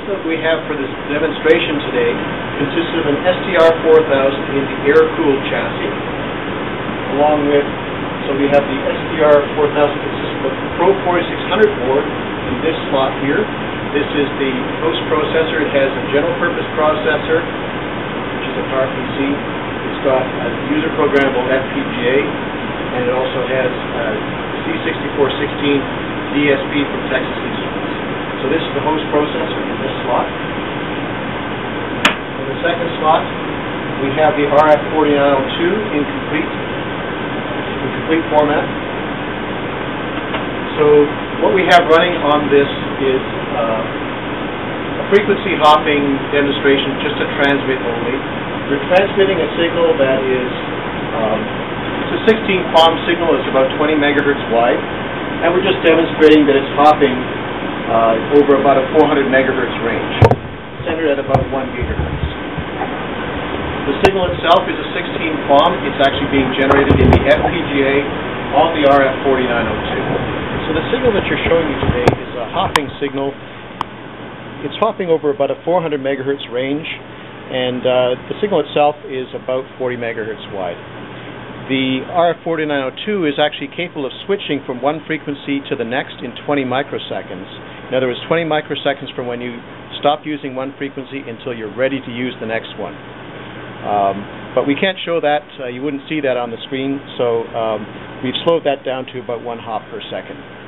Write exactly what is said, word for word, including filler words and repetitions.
system we have for this demonstration today consists of an S D R four thousand in the air-cooled chassis, along with, so we have the S D R four thousand consists of the Pro forty-six hundred board in this slot here. This is the host processor. It has a general-purpose processor, which is a PowerPC. It's got a user-programmable F P G A, and it also has a C sixty-four sixteen D S P from Texas Instruments. So this is the host processor in this slot. In the second slot, we have the R F forty-nine oh two in complete, in complete format. So what we have running on this is uh, a frequency hopping demonstration, just to transmit only. We're transmitting a signal that is um, it's a sixteen POM signal. It's about twenty megahertz wide, and we're just demonstrating that it's hopping uh, over about a four hundred megahertz range, centered at about one gigahertz. The signal itself is a sixteen POM. It's actually being generated in the F P G A on the R F forty-nine oh two. So the signal that you're showing you today is a hopping signal. It's hopping over about a four hundred megahertz range, and uh, the signal itself is about forty megahertz wide. The R F forty-nine oh two is actually capable of switching from one frequency to the next in twenty microseconds. In other words, twenty microseconds from when you stop using one frequency until you're ready to use the next one. Um, but we can't show that. Uh, you wouldn't see that on the screen, so um, we've slowed that down to about one hop per second.